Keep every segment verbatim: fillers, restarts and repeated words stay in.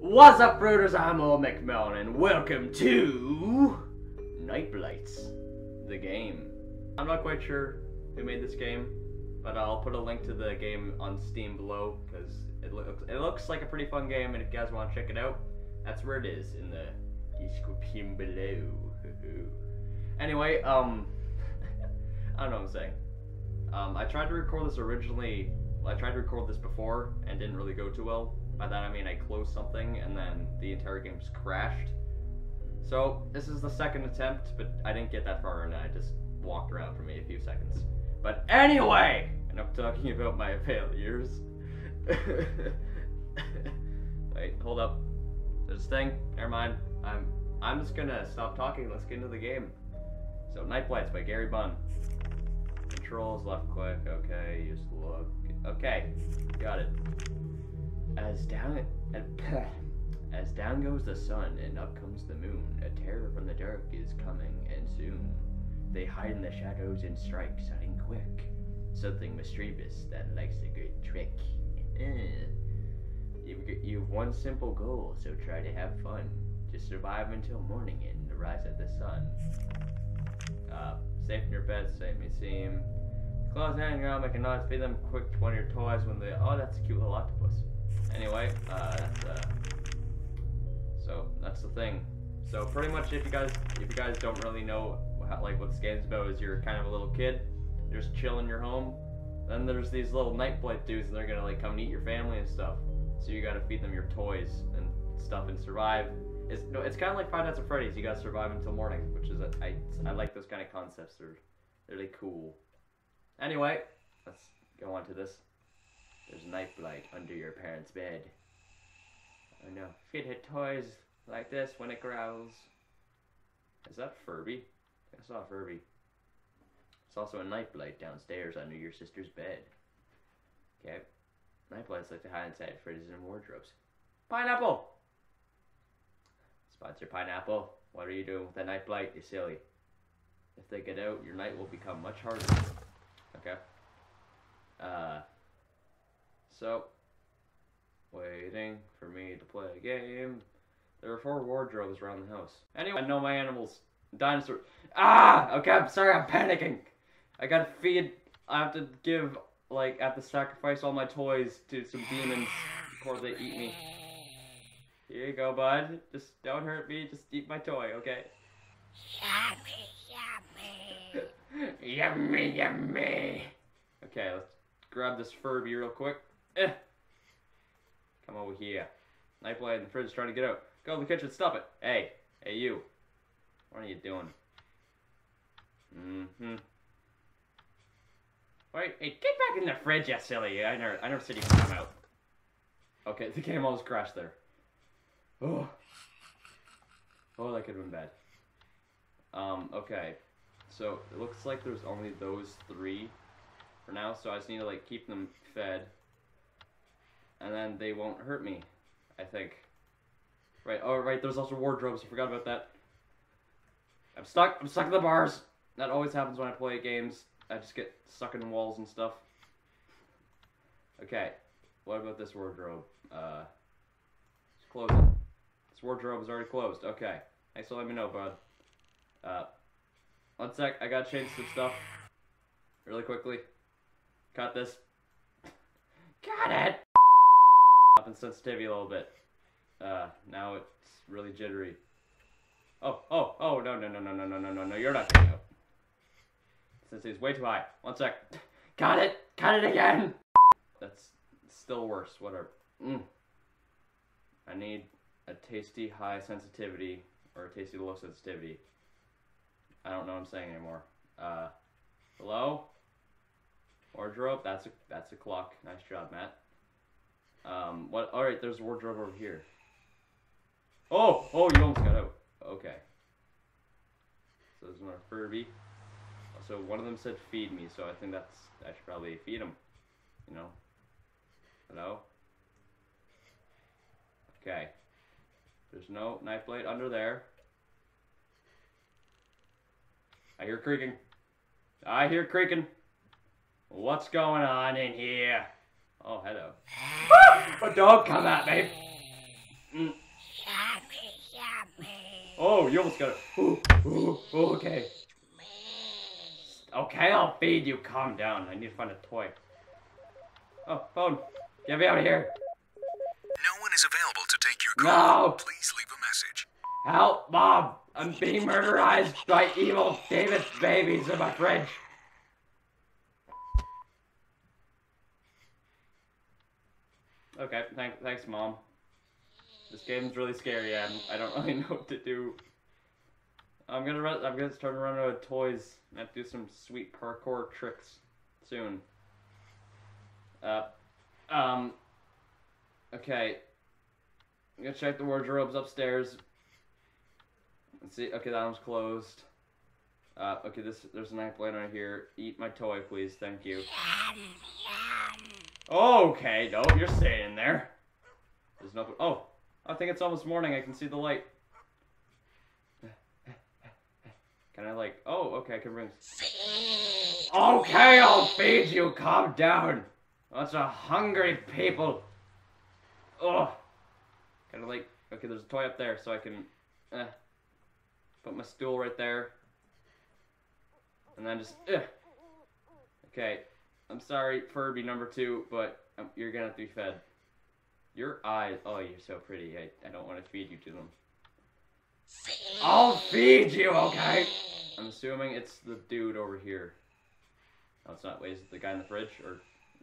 What's up, brooders? I'm OldMcMelon, and welcome to Night Blights, the game. I'm not quite sure who made this game, but I'll put a link to the game on Steam below, because it looks it looks like a pretty fun game, and if you guys want to check it out, that's where it is, in the description below. Anyway, um, I don't know what I'm saying. Um, I tried to record this originally, well, I tried to record this before, and didn't really go too well. By that I mean I closed something and then the entire game just crashed. So this is the second attempt, but I didn't get that far and I just walked around for maybe a few seconds. But anyway, enough talking about my failures. Wait, hold up. There's a thing. Never mind. I'm I'm just gonna stop talking. Let's get into the game. So Night Blights by Gary Bunn. Controls, left click. Okay, just look. Okay, got it. As down, as down goes the sun and up comes the moon, a terror from the dark is coming, and soon they hide in the shadows and strike, sudden quick, something mischievous that likes a good trick. You've, you've one simple goal, so try to have fun. Just survive until morning and the rise of the sun. Uh, safe in your bed, safe may seem. Close hand around, I cannot feed them quick when your toys when they. Oh, that's a cute little octopus. Anyway, uh, that's, uh, so that's the thing. So pretty much, if you guys, if you guys don't really know how, like what this game's about, is you're kind of a little kid, you're just chilling in your home. Then there's these little night blight dudes, and they're gonna like come and eat your family and stuff. So you gotta feed them your toys and stuff and survive. It's no, it's kind of like Five Nights at Freddy's. You gotta survive until morning, which is a, I I like those kind of concepts. They're really cool. Anyway, let's go on to this. There's a night blight under your parents' bed. Oh no. Feed it toys like this when it growls. Is that Furby? I saw Furby. It's also a night blight downstairs under your sister's bed. Okay. Night blights like to hide inside fridges and wardrobes. Pineapple! Sponsor Pineapple. What are you doing with that night blight? You're silly. If they get out, your night will become much harder. Okay. Uh... So, waiting for me to play a game. There are four wardrobes around the house. Anyway, I know my animals. Dinosaur. Ah! Okay, I'm sorry, I'm panicking. I gotta feed. I have to give, like, I have to sacrifice all my toys to some demons before they eat me. Here you go, bud. Just don't hurt me, just eat my toy, okay? Yummy, yummy. Yummy, yummy. Okay, let's grab this Furby real quick. Eh. Come over here. Nightblade in the fridge is trying to get out. Go to the kitchen, stop it. Hey. Hey, you. What are you doing? Mm-hmm. Wait, hey, get back in the fridge, you silly. I never, I never said you could come out. Okay, the game almost crashed there. Oh. Oh, that could have been bad. Um, okay. So, it looks like there's only those three for now, so I just need to, like, keep them fed. And then they won't hurt me, I think. Right, oh right, there's also wardrobes, I forgot about that. I'm stuck, I'm stuck in the bars! That always happens when I play games. I just get stuck in walls and stuff. Okay, what about this wardrobe? Uh, it's closed. This wardrobe is already closed, okay. Thanks for letting me know, bud. Uh, one sec, I gotta change some stuff. Really quickly. Cut this. Got it! Up in sensitivity a little bit. Uh, now it's really jittery. Oh, oh, oh, no, no, no, no, no, no, no, no, no, you're not getting out. Sensitivity's way too high. One sec. Got it! Cut it again! That's still worse, whatever. Mm. I need a tasty high sensitivity, or a tasty low sensitivity. I don't know what I'm saying anymore. Uh, hello? Wardrobe, that's a that's a clock. Nice job, Matt. Um, what? All right, there's a wardrobe over here. Oh, oh, you almost got out. Okay. So there's another Furby. So one of them said feed me, so I think that's I should probably feed him. You know. Hello. Okay. There's no knife blade under there. I hear creaking. I hear creaking. What's going on in here? Oh, hello. Ah! But don't come at me! Mm. Yummy, yummy. Oh, you almost got it. Ooh, ooh, ooh, okay. Okay, I'll feed you. Calm down. I need to find a toy. Oh, phone. Get me out of here. No one is available to take your call. No. Please leave a message. Help, Mom. I'm being murderized by evil Davis babies in my fridge. Okay, thanks, thanks, Mom. This game's really scary, and I don't really know what to do. I'm gonna run. I'm gonna start to run out of toys and do some sweet parkour tricks soon. Uh, um. Okay. I'm gonna check the wardrobes upstairs. Let's see. Okay, that one's closed. Uh, okay, this there's a night blight on here. Eat my toy, please. Thank you. Okay, no, you're staying there. There's nothing. Oh, I think it's almost morning. I can see the light. Can I like? Oh, okay, I can bring. Okay, I'll feed you. Calm down. Lots of hungry people. Oh, kind of like. Okay, there's a toy up there, so I can eh, put my stool right there, and then just. Eh. Okay, I'm sorry, Furby number two, but um, you're gonna have to be fed. Your eyes. Oh, you're so pretty. I, I don't want to feed you to them. I'll feed you, okay? I'm assuming it's the dude over here. No, it's not. Wait, is it the guy in the fridge? Or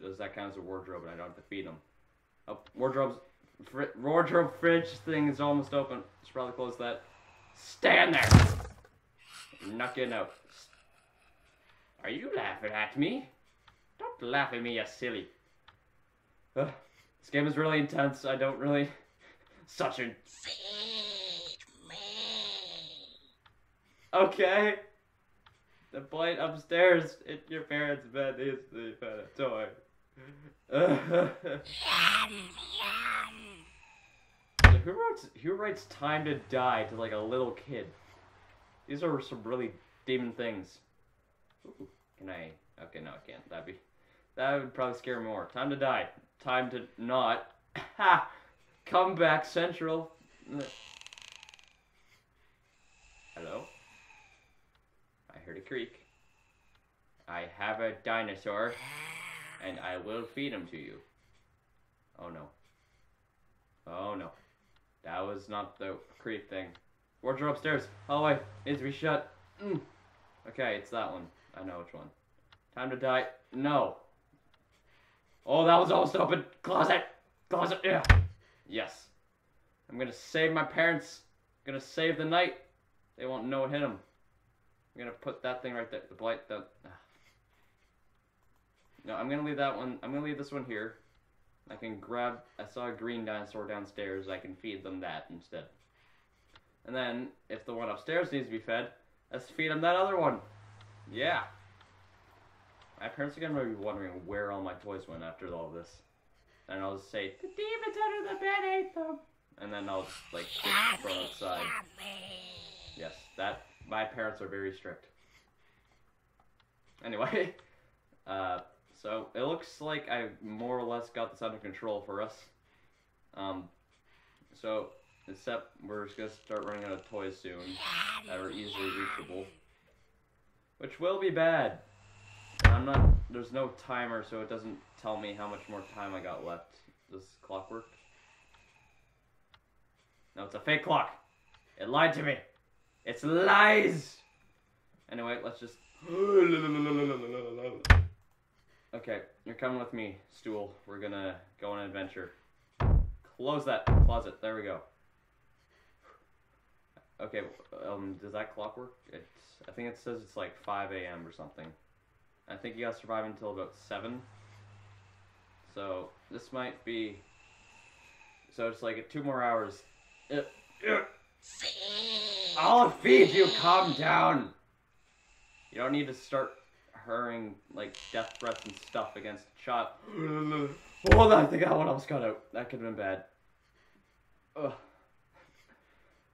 does that count as a wardrobe and I don't have to feed him? Oh, wardrobe's... Fr wardrobe fridge thing is almost open. Should probably close that. Stand there! I'm not getting out. Are you laughing at me? Don't laugh at me, you silly. Ugh. This game is really intense. I don't really... Such an... Okay. The blight upstairs in your parents' bed is the toy. Yum, yum. Who writes who writes Time to Die to like a little kid? These are some really demon things. Ooh, can I? Okay, no, I can't. That'd be that would probably scare me more. Time to Die. Time to not. Ha! Comeback Central. Hello? I heard a creak. I have a dinosaur, and I will feed him to you. Oh no. Oh no. That was not the creep thing. Wardrobe upstairs. Hallway needs to be shut. Mm. Okay, it's that one. I know which one. Time to Die. No. Oh, that was almost open. Closet. Closet. Yeah. Yes. I'm gonna save my parents. I'm gonna save the night. They won't know what hit them. I'm gonna put that thing right there. The blight. The uh. No, I'm gonna leave that one. I'm gonna leave this one here. I can grab. I saw a green dinosaur downstairs. I can feed them that instead. And then if the one upstairs needs to be fed, let's feed them that other one. Yeah. My parents are gonna be wondering where all my toys went after all this. And I'll just say the demons under the bed ate them. And then I'll just, like get from outside. Yes, that. My parents are very strict. Anyway, uh, so it looks like I more or less got this under control for us. Um, so, except we're just going to start running out of toys soon that are easily reachable. Which will be bad. And I'm not, there's no timer, so it doesn't tell me how much more time I got left. Does this clock work? No, it's a fake clock. It lied to me. It's lies! Anyway, let's just... Okay, you're coming with me, stool. We're gonna go on an adventure. Close that closet. There we go. Okay, um, does that clock work? It's, I think it says it's like five A M or something. I think you gotta survive until about seven. So, this might be... So it's like two more hours. I'll feed you, calm down! You don't need to start hurrying, like, death threats and stuff against the shot. Oh, I think that one almost got out. That could've been bad. Ugh.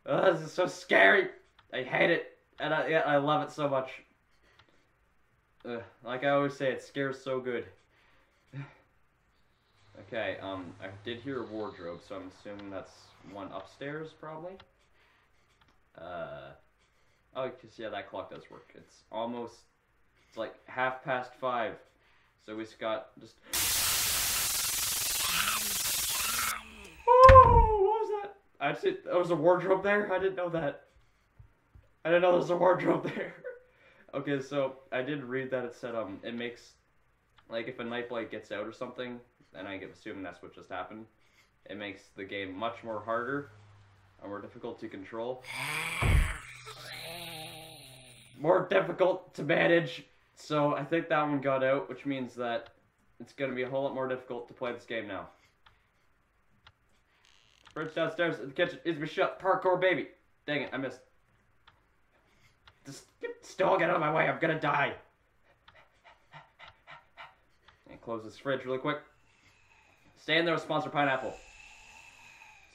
Ugh, this is so scary! I hate it, and I, yeah, I love it so much. Ugh, like I always say, it scares so good. Okay, um, I did hear a wardrobe, so I'm assuming that's one upstairs, probably. Uh, oh, because, yeah, that clock does work. It's almost, it's like half past five, so we've got just... Oh, what was that? I actually, there was a wardrobe there? I didn't know that. I didn't know there was a wardrobe there. Okay, so I did read that it said, um, it makes, like, if a night blight gets out or something... and I assume that's what just happened, it makes the game much more harder and more difficult to control. More difficult to manage, so I think that one got out, which means that it's going to be a whole lot more difficult to play this game now. Fridge downstairs in the kitchen is me shut, parkour baby! Dang it, I missed. Just still get out of my way, I'm gonna die! And close this fridge really quick. Stay in there with Sponsor Pineapple.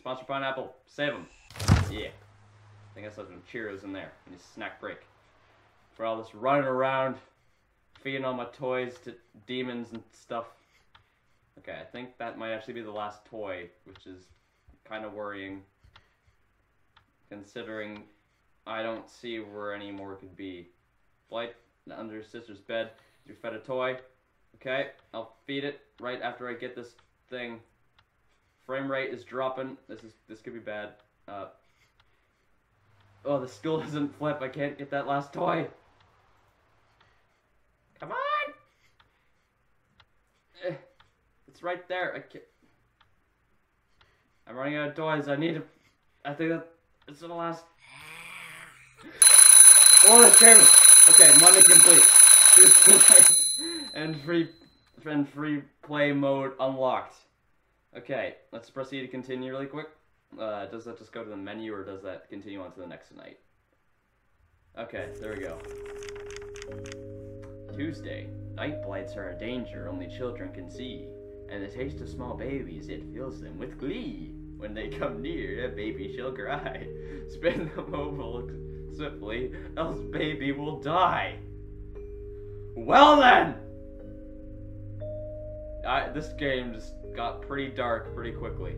Sponsor Pineapple, save him. Yeah. I think I saw some Cheerios in there in his snack break. For all this running around, feeding all my toys to demons and stuff. Okay, I think that might actually be the last toy, which is kind of worrying. Considering I don't see where any more could be. Blight under your sister's bed. You fed a toy. Okay, I'll feed it right after I get this... thing. Frame rate is dropping. This is this could be bad. Uh, oh, the stool doesn't flip. I can't get that last toy. Come on! Eh, it's right there. I can't. I'm running out of toys. I need to. I think that it's the last. Oh, that's crazy. Okay, money complete. And free. And free play mode unlocked. Okay, let's proceed to continue really quick. Uh, does that just go to the menu, or does that continue on to the next night? Okay, there we go. Tuesday. Night blights are a danger only children can see, and the taste of small babies, it fills them with glee. When they come near, a baby shall cry. Spin them oval swiftly, else baby will die. Well then! I, this game just got pretty dark pretty quickly.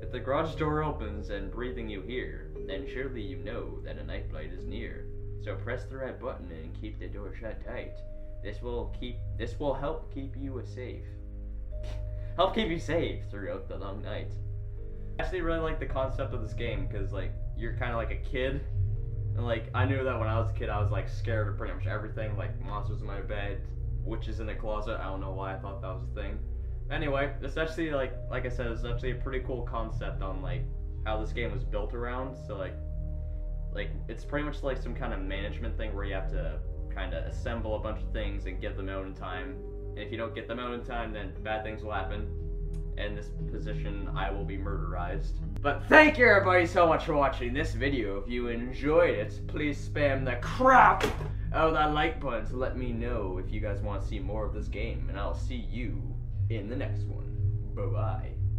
If the garage door opens and breathing you hear, then surely you know that a night blight is near. So press the red button and keep the door shut tight. This will keep. This will help keep you safe. Help keep you safe throughout the long night. I actually really like the concept of this game because, like, you're kind of like a kid, and like I knew that when I was a kid, I was like scared of pretty much everything, like monsters in my bed. Witches in the closet. I don't know why I thought that was a thing. Anyway, it's actually like, like I said, it's actually a pretty cool concept on like how this game was built around. So like, like it's pretty much like some kind of management thing where you have to kind of assemble a bunch of things and get them out in time. And if you don't get them out in time, then bad things will happen. In this position, I will be murderized. But thank you everybody so much for watching this video. If you enjoyed it, please spam the crap out of that like button to let me know if you guys want to see more of this game. And I'll see you in the next one. Bye-bye.